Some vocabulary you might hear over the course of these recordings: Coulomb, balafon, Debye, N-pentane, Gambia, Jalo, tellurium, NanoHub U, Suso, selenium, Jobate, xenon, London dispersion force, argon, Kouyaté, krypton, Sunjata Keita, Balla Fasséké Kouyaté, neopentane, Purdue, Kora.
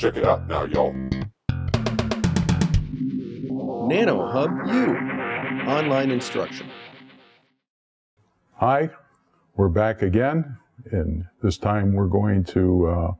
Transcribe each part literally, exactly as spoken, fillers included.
Check it out now, y'all. NanoHub U, online instruction. Hi, we're back again, and this time we're going to uh,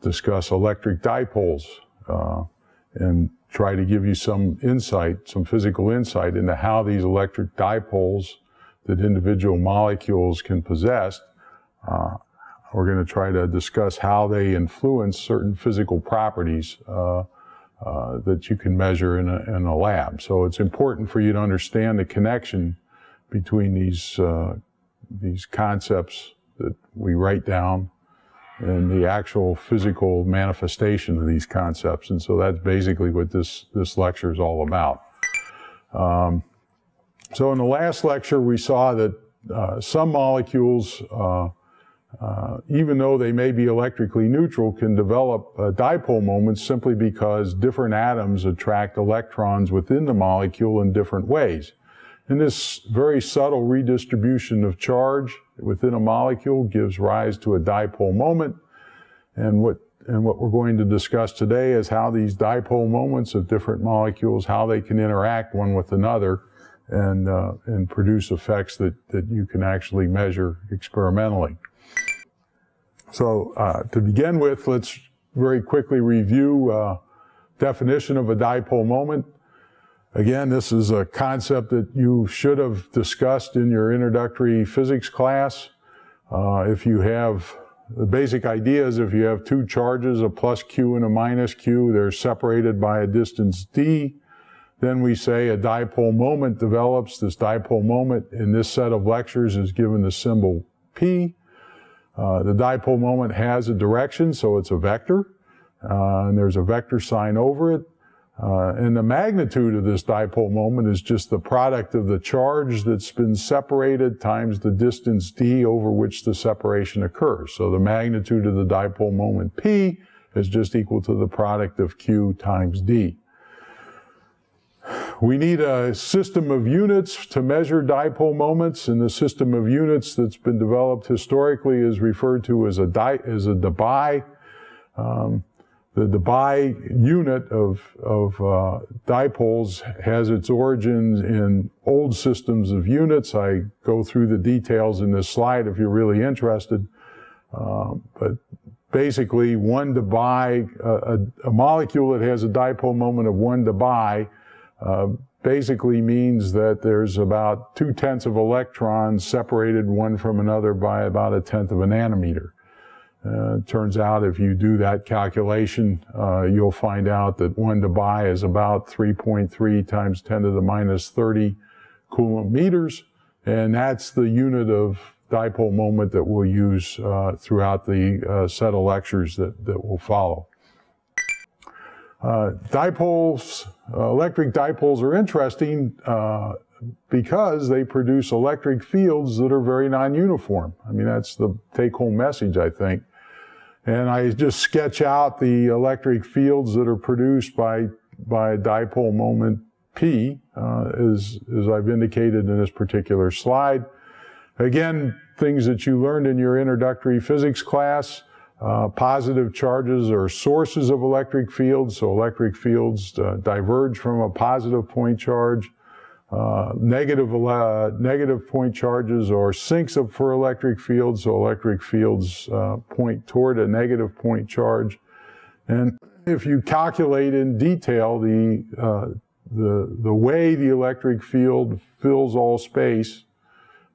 discuss electric dipoles uh, and try to give you some insight, some physical insight into how these electric dipoles that individual molecules can possess. Uh, we're going to try to discuss how they influence certain physical properties uh, uh, that you can measure in a, in a lab. So it's important for you to understand the connection between these, uh, these concepts that we write down and the actual physical manifestation of these concepts. And so that's basically what this, this lecture is all about. Um, so in the last lecture, we saw that uh, some molecules, uh, uh, even though they may be electrically neutral, can develop uh, dipole moments simply because different atoms attract electrons within the molecule in different ways. And this very subtle redistribution of charge within a molecule gives rise to a dipole moment. And what, and what we're going to discuss today is how these dipole moments of different molecules, how they can interact one with another and, uh, and produce effects that, that you can actually measure experimentally. So uh, to begin with, let's very quickly review uh, definition of a dipole moment. Again, this is a concept that you should have discussed in your introductory physics class. Uh, if you have, the basic idea is if you have two charges, a plus Q and a minus Q, they're separated by a distance D. Then we say a dipole moment develops. This dipole moment in this set of lectures is given the symbol P. Uh, the dipole moment has a direction, so it's a vector. Uh, and there's a vector sign over it. Uh, and the magnitude of this dipole moment is just the product of the charge that's been separated times the distance d over which the separation occurs. So the magnitude of the dipole moment P is just equal to the product of Q times d. We need a system of units to measure dipole moments, and the system of units that's been developed historically is referred to as a, di as a Debye. Um, The Debye unit of, of uh, dipoles has its origins in old systems of units. I go through the details in this slide if you're really interested. Uh, but basically, one Debye, uh, a, a molecule that has a dipole moment of one Debye uh, basically means that there's about two tenths of electrons separated one from another by about a tenth of a nanometer. Uh, it turns out if you do that calculation, uh, you'll find out that one Debye is about three point three times ten to the minus thirty coulomb meters, and that's the unit of dipole moment that we'll use uh, throughout the uh, set of lectures that, that will follow. Uh, dipoles, uh, electric dipoles are interesting uh, because they produce electric fields that are very non-uniform. I mean, that's the take-home message, I think. And I just sketch out the electric fields that are produced by, by dipole moment P, uh, as, as I've indicated in this particular slide. Again, things that you learned in your introductory physics class, uh, positive charges are sources of electric fields, so electric fields uh, diverge from a positive point charge. Uh, negative, uh, negative point charges are sinks of, for electric fields, so electric fields uh, point toward a negative point charge. And if you calculate in detail the, uh, the, the way the electric field fills all space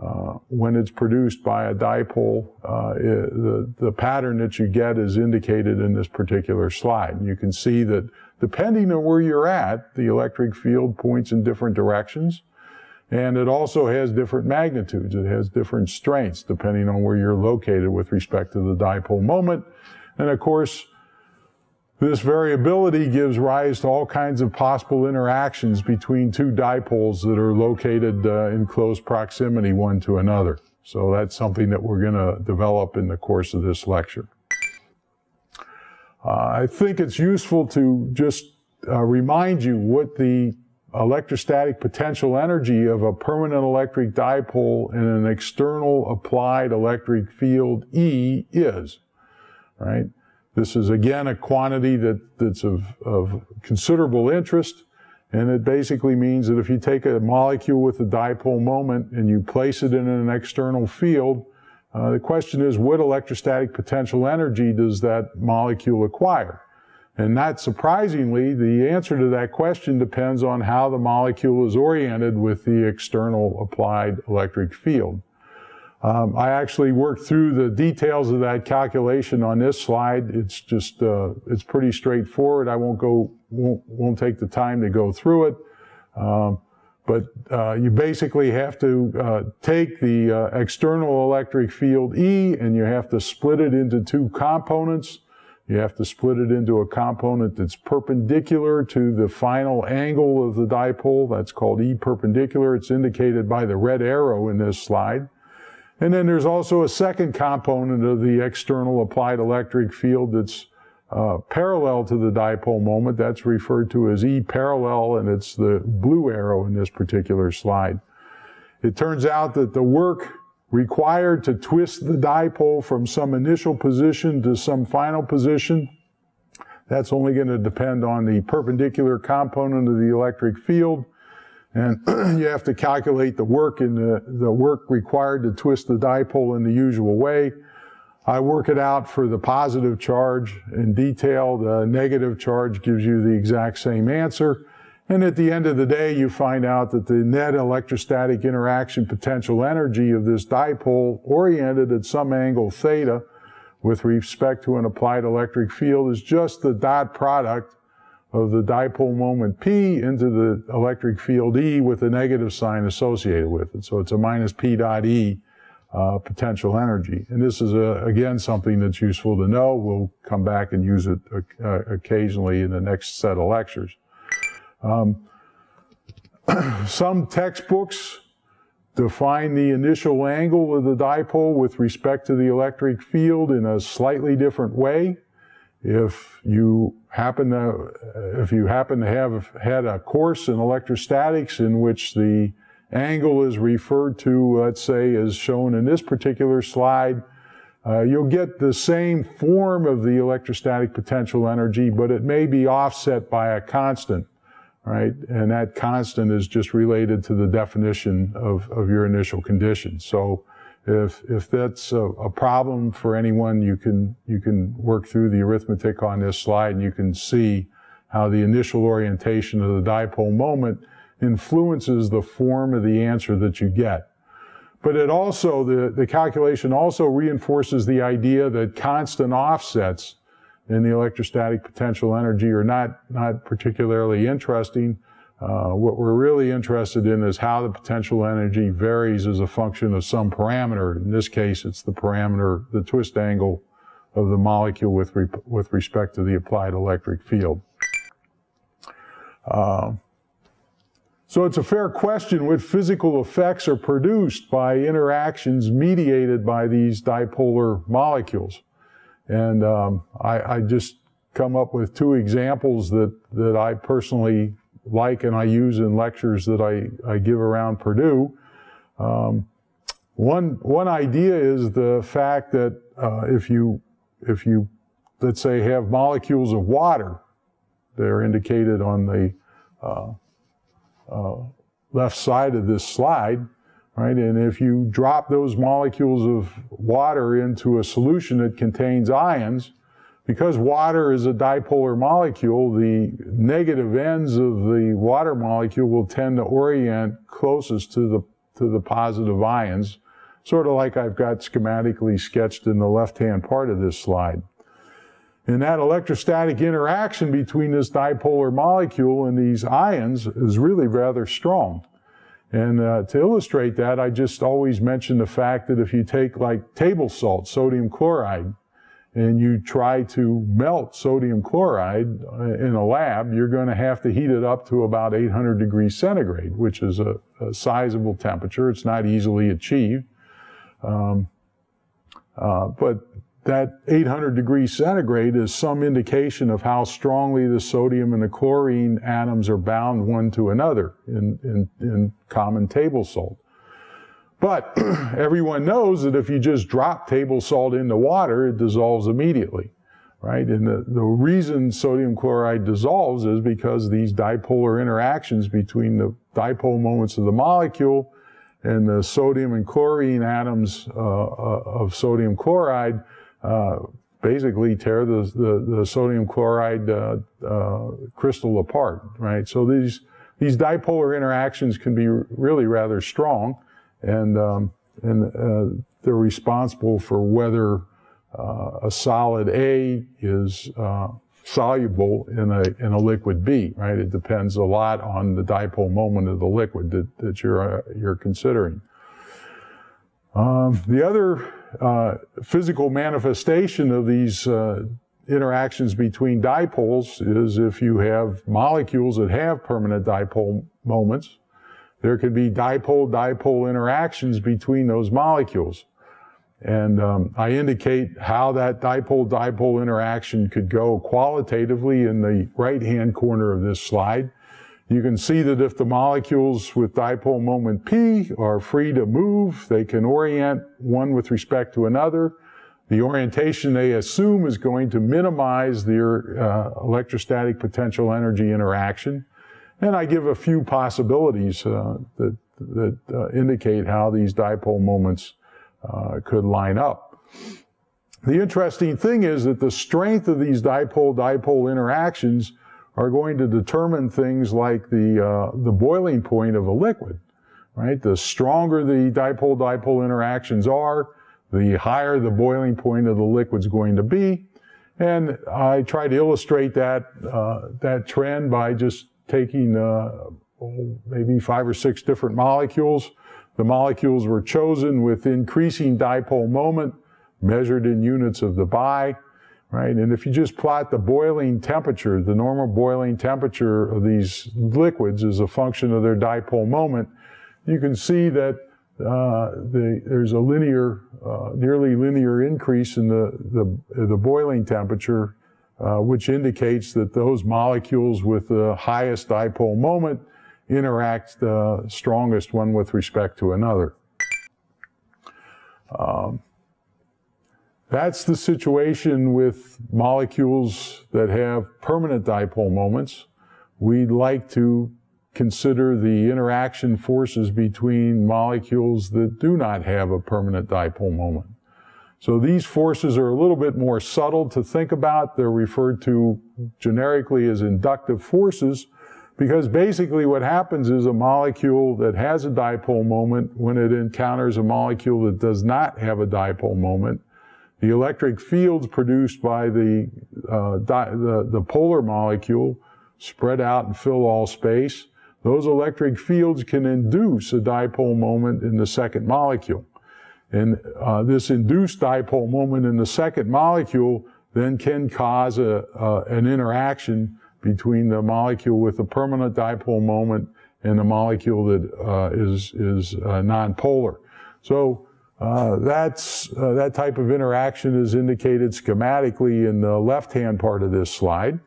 uh, when it's produced by a dipole, uh, it, the, the pattern that you get is indicated in this particular slide. And you can see that depending on where you're at, the electric field points in different directions, and it also has different magnitudes. It has different strengths depending on where you're located with respect to the dipole moment. And of course, this variability gives rise to all kinds of possible interactions between two dipoles that are located uh, in close proximity one to another. So that's something that we're going to develop in the course of this lecture. Uh, I think it's useful to just uh, remind you what the electrostatic potential energy of a permanent electric dipole in an external applied electric field E is, right? This is again a quantity that, that's of, of considerable interest, and it basically means that if you take a molecule with a dipole moment and you place it in an external field, uh, the question is, what electrostatic potential energy does that molecule acquire? And not surprisingly, the answer to that question depends on how the molecule is oriented with the external applied electric field. Um, I actually worked through the details of that calculation on this slide. It's just, uh, it's pretty straightforward. I won't go, won't, won't take the time to go through it. Um, but uh, you basically have to uh, take the uh, external electric field E, and you have to split it into two components. You have to split it into a component that's perpendicular to the final angle of the dipole. That's called E perpendicular. It's indicated by the red arrow in this slide. And then there's also a second component of the external applied electric field that's uh, parallel to the dipole moment. That's referred to as E parallel, and it's the blue arrow in this particular slide. It turns out that the work required to twist the dipole from some initial position to some final position, that's only going to depend on the perpendicular component of the electric field. And you have to calculate the work in the, the work required to twist the dipole in the usual way. I work it out for the positive charge in detail. The negative charge gives you the exact same answer. And at the end of the day, you find out that the net electrostatic interaction potential energy of this dipole oriented at some angle theta with respect to an applied electric field is just the dot product of the dipole moment P into the electric field E with a negative sign associated with it. So it's a minus P dot E uh, potential energy. And this is, a, again, something that's useful to know. We'll come back and use it uh, occasionally in the next set of lectures. Um, some textbooks define the initial angle of the dipole with respect to the electric field in a slightly different way. If you happen to, if you happen to have had a course in electrostatics in which the angle is referred to, let's say, as shown in this particular slide, uh, you'll get the same form of the electrostatic potential energy, but it may be offset by a constant, right? And that constant is just related to the definition of, of your initial condition. So If, if that's a, a problem for anyone, you can, you can work through the arithmetic on this slide, and you can see how the initial orientation of the dipole moment influences the form of the answer that you get. But it also, the, the calculation also reinforces the idea that constant offsets in the electrostatic potential energy are not, not particularly interesting. Uh, what we're really interested in is how the potential energy varies as a function of some parameter. In this case, it's the parameter, the twist angle of the molecule with, re with respect to the applied electric field. Uh, so it's a fair question what physical effects are produced by interactions mediated by these dipolar molecules. And um, I, I just come up with two examples that, that I personally like and I use in lectures that I, I give around Purdue. Um, one, one idea is the fact that uh, if you, if you, let's say, have molecules of water, they're indicated on the uh, uh, left side of this slide, right? And if you drop those molecules of water into a solution that contains ions, because water is a dipolar molecule, the negative ends of the water molecule will tend to orient closest to the, to the positive ions, sort of like I've got schematically sketched in the left-hand part of this slide. And that electrostatic interaction between this dipolar molecule and these ions is really rather strong. And uh, to illustrate that, I just always mention the fact that if you take, like, table salt, sodium chloride, and you try to melt sodium chloride in a lab, you're going to have to heat it up to about eight hundred degrees centigrade, which is a, a sizable temperature. It's not easily achieved. Um, uh, but that eight hundred degrees centigrade is some indication of how strongly the sodium and the chlorine atoms are bound one to another in, in, in common table salt. But everyone knows that if you just drop table salt into water, it dissolves immediately. right? And the, the reason sodium chloride dissolves is because these dipolar interactions between the dipole moments of the molecule and the sodium and chlorine atoms uh, of sodium chloride uh, basically tear the, the, the sodium chloride uh, uh, crystal apart, right? So these, these dipolar interactions can be really rather strong, and, um, and uh, they're responsible for whether uh, a solid A is uh, soluble in a, in a liquid B, right? It depends a lot on the dipole moment of the liquid that, that you're, uh, you're considering. Um, the other uh, physical manifestation of these uh, interactions between dipoles is if you have molecules that have permanent dipole moments, there could be dipole-dipole interactions between those molecules. And um, I indicate how that dipole-dipole interaction could go qualitatively in the right-hand corner of this slide. You can see that if the molecules with dipole moment P are free to move, they can orient one with respect to another. The orientation they assume is going to minimize their uh, electrostatic potential energy interaction. And I give a few possibilities uh, that, that uh, indicate how these dipole moments uh, could line up. The interesting thing is that the strength of these dipole-dipole interactions are going to determine things like the, uh, the boiling point of a liquid, right? The stronger the dipole-dipole interactions are, the higher the boiling point of the liquid's going to be. And I try to illustrate that, uh, that trend by just taking uh, maybe five or six different molecules. The molecules were chosen with increasing dipole moment measured in units of Debye. Right? And if you just plot the boiling temperature, the normal boiling temperature of these liquids is a function of their dipole moment, you can see that uh, the, there's a linear, uh, nearly linear increase in the, the, the boiling temperature, uh, which indicates that those molecules with the highest dipole moment interact the strongest one with respect to another. Um, That's the situation with molecules that have permanent dipole moments. We'd like to consider the interaction forces between molecules that do not have a permanent dipole moment. So these forces are a little bit more subtle to think about. They're referred to generically as inductive forces, because basically what happens is a molecule that has a dipole moment, when it encounters a molecule that does not have a dipole moment, the electric fields produced by the, uh, di the, the polar molecule spread out and fill all space. Those electric fields can induce a dipole moment in the second molecule. And uh, this induced dipole moment in the second molecule then can cause a, uh, an interaction between the molecule with a permanent dipole moment and the molecule that uh, is, is uh, nonpolar. So, Uh, that's, uh, that type of interaction is indicated schematically in the left-hand part of this slide.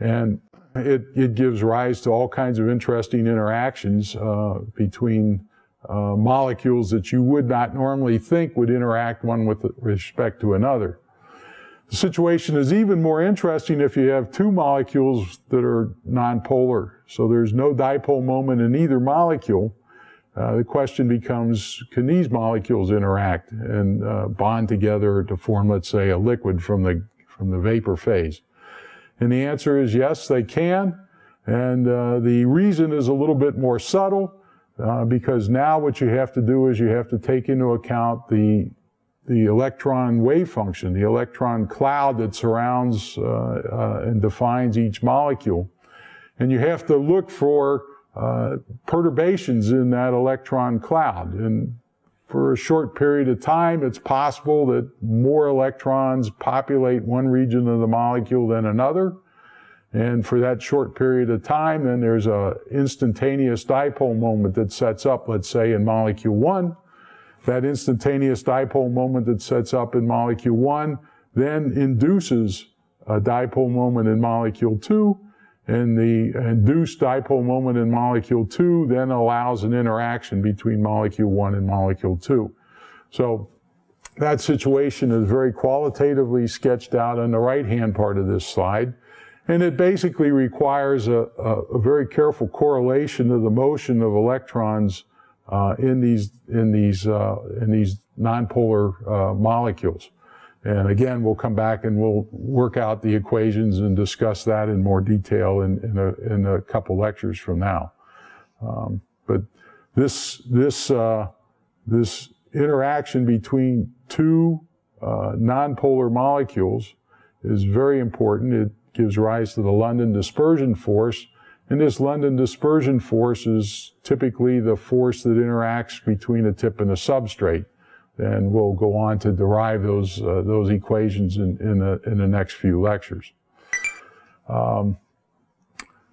And it, it gives rise to all kinds of interesting interactions uh, between uh, molecules that you would not normally think would interact one with respect to another. The situation is even more interesting if you have two molecules that are nonpolar. So there's no dipole moment in either molecule. Uh, the question becomes, can these molecules interact and uh, bond together to form, let's say, a liquid from the, from the vapor phase? And the answer is yes, they can. And uh, the reason is a little bit more subtle, uh, because now what you have to do is you have to take into account the, the electron wave function, the electron cloud that surrounds uh, uh, and defines each molecule. And you have to look for Uh, perturbations in that electron cloud. And for a short period of time, it's possible that more electrons populate one region of the molecule than another. And for that short period of time, then there's a instantaneous dipole moment that sets up, let's say, in molecule one. That instantaneous dipole moment that sets up in molecule one then induces a dipole moment in molecule two. And the induced dipole moment in molecule two then allows an interaction between molecule one and molecule two. So That situation is very qualitatively sketched out on the right-hand part of this slide. And it basically requires a, a, a very careful correlation of the motion of electrons uh, in these, in these, uh, in these nonpolar uh, molecules. And again, we'll come back and we'll work out the equations and discuss that in more detail in, in, a, in a couple lectures from now. Um, but this, this, uh, this interaction between two uh, nonpolar molecules is very important. It gives rise to the London dispersion force. And this London dispersion force is typically the force that interacts between a tip and a substrate. And we'll go on to derive those, uh, those equations in, in, the, in the next few lectures. Um,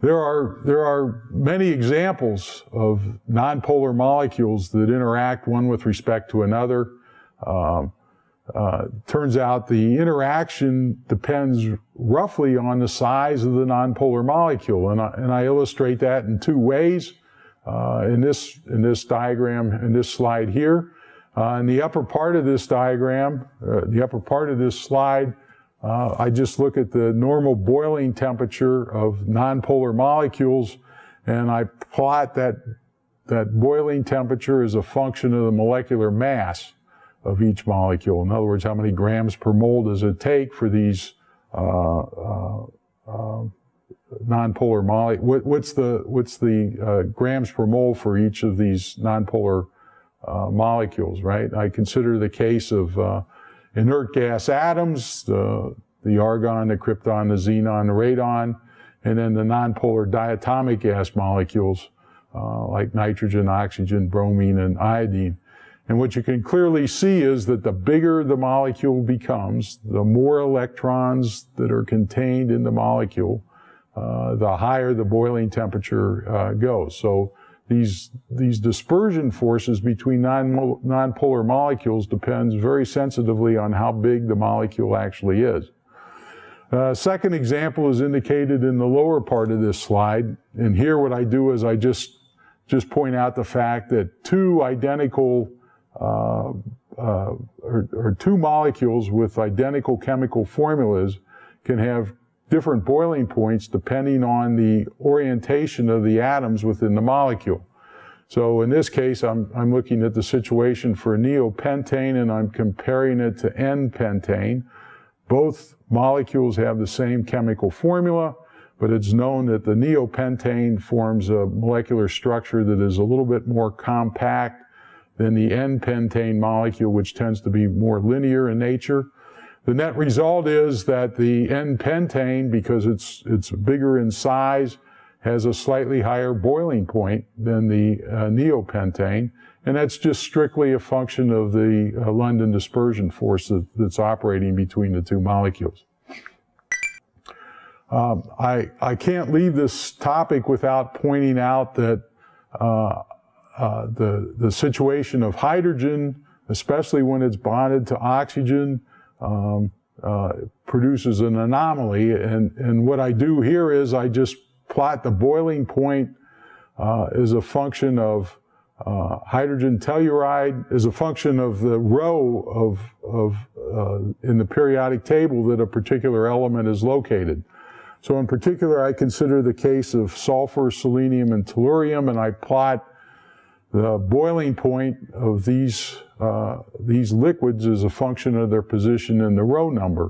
there, are, there are many examples of nonpolar molecules that interact one with respect to another. Um, uh, turns out the interaction depends roughly on the size of the nonpolar molecule. And I, and I illustrate that in two ways. Uh, in, this, in this diagram, in this slide here, Uh, in the upper part of this diagram, uh, the upper part of this slide, uh, I just look at the normal boiling temperature of nonpolar molecules, and I plot that, that boiling temperature as a function of the molecular mass of each molecule. In other words, how many grams per mole does it take for these uh, uh, uh, nonpolar molecules? What, what's the, what's the uh, grams per mole for each of these nonpolar Uh, molecules, right? I consider the case of uh, inert gas atoms, the, the argon, the krypton, the xenon, the radon, and then the nonpolar diatomic gas molecules uh, like nitrogen, oxygen, bromine, and iodine. And what you can clearly see is that the bigger the molecule becomes, the more electrons that are contained in the molecule, uh, the higher the boiling temperature uh, goes. So These, these dispersion forces between non, nonpolar molecules depends very sensitively on how big the molecule actually is. Uh, second example is indicated in the lower part of this slide. And here what I do is I just, just point out the fact that two identical, uh, uh, or, or two molecules with identical chemical formulas can have different boiling points depending on the orientation of the atoms within the molecule. So in this case, I'm, I'm looking at the situation for neopentane, and I'm comparing it to N-pentane. Both molecules have the same chemical formula, but it's known that the neopentane forms a molecular structure that is a little bit more compact than the N-pentane molecule, which tends to be more linear in nature. The net result is that the N-pentane, because it's, it's bigger in size, has a slightly higher boiling point than the uh, neopentane, and that's just strictly a function of the uh, London dispersion force that, that's operating between the two molecules. Um, I, I can't leave this topic without pointing out that uh, uh, the, the situation of hydrogen, especially when it's bonded to oxygen, Um, uh, produces an anomaly, and, and what I do here is I just plot the boiling point uh, as a function of uh, hydrogen telluride, as a function of the row of, of uh, in the periodic table that a particular element is located. So in particular, I consider the case of sulfur, selenium, and tellurium, and I plot the boiling point of these uh, these liquids is a function of their position in the row number.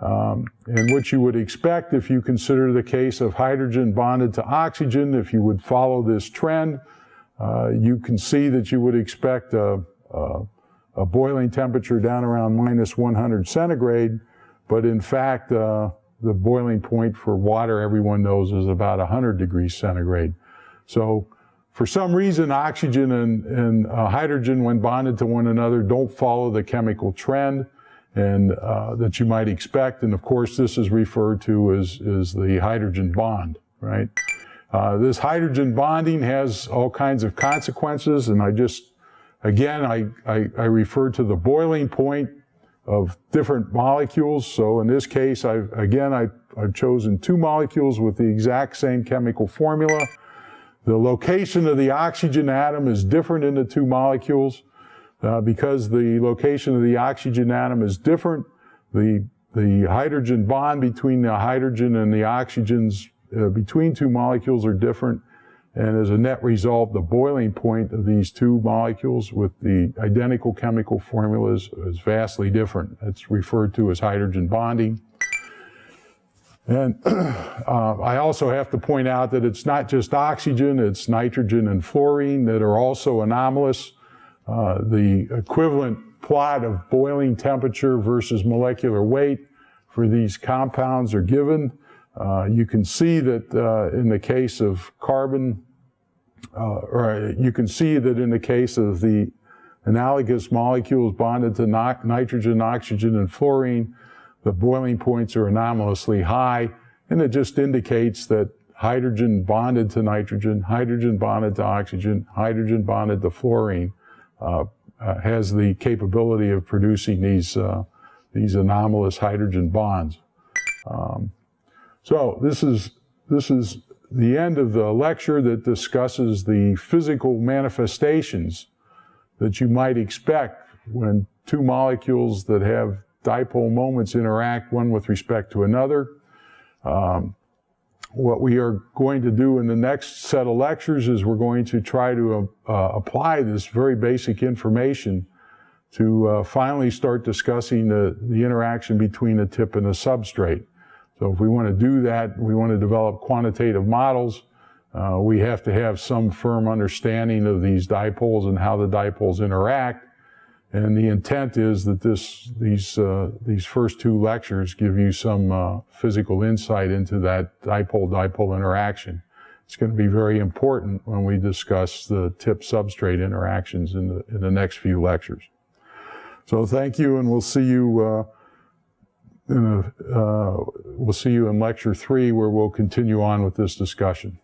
Um, and what you would expect if you consider the case of hydrogen bonded to oxygen, if you would follow this trend, uh, you can see that you would expect a, a, a boiling temperature down around minus one hundred centigrade, but in fact, uh, the boiling point for water, everyone knows, is about one hundred degrees centigrade. So, for some reason, oxygen and, and uh, hydrogen, when bonded to one another, don't follow the chemical trend and uh, that you might expect. And of course, this is referred to as, as the hydrogen bond, right? Uh, this hydrogen bonding has all kinds of consequences. And I just, again, I, I, I refer to the boiling point of different molecules. So in this case, I've, again, I, I've chosen two molecules with the exact same chemical formula. The location of the oxygen atom is different in the two molecules. uh, because the location of the oxygen atom is different. The, the hydrogen bond between the hydrogen and the oxygens uh, between two molecules are different. And as a net result, the boiling point of these two molecules with the identical chemical formulas is vastly different. It's referred to as hydrogen bonding. And uh, I also have to point out that it's not just oxygen, it's nitrogen and fluorine that are also anomalous. Uh, the equivalent plot of boiling temperature versus molecular weight for these compounds are given. Uh, you can see that uh, in the case of carbon, uh, or you can see that in the case of the analogous molecules bonded to nitrogen, oxygen, and fluorine, the boiling points are anomalously high, and it just indicates that hydrogen bonded to nitrogen, hydrogen bonded to oxygen, hydrogen bonded to fluorine uh, uh, has the capability of producing these, uh, these anomalous hydrogen bonds. Um, So this is, this is the end of the lecture that discusses the physical manifestations that you might expect when two molecules that have dipole moments interact, one with respect to another. Um, what we are going to do in the next set of lectures is we're going to try to uh, apply this very basic information to uh, finally start discussing the, the interaction between the tip and the substrate. So if we want to do that, we want to develop quantitative models, uh, we have to have some firm understanding of these dipoles and how the dipoles interact. And the intent is that this, these, uh, these first two lectures give you some uh, physical insight into that dipole-dipole interaction. It's going to be very important when we discuss the tip-substrate interactions in the, in the next few lectures. So thank you, and we'll see you uh, In a, uh, we'll see you in lecture three, where we'll continue on with this discussion.